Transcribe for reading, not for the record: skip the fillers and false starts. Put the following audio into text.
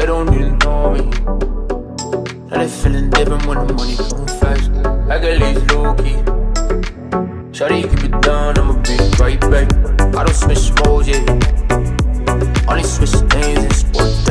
they don't even know me. Now they feeling different when the money come fast. I got these low key. Shawty, keep it down, I'ma be right back. I don't switch roles, yeah. Only switch names and sports.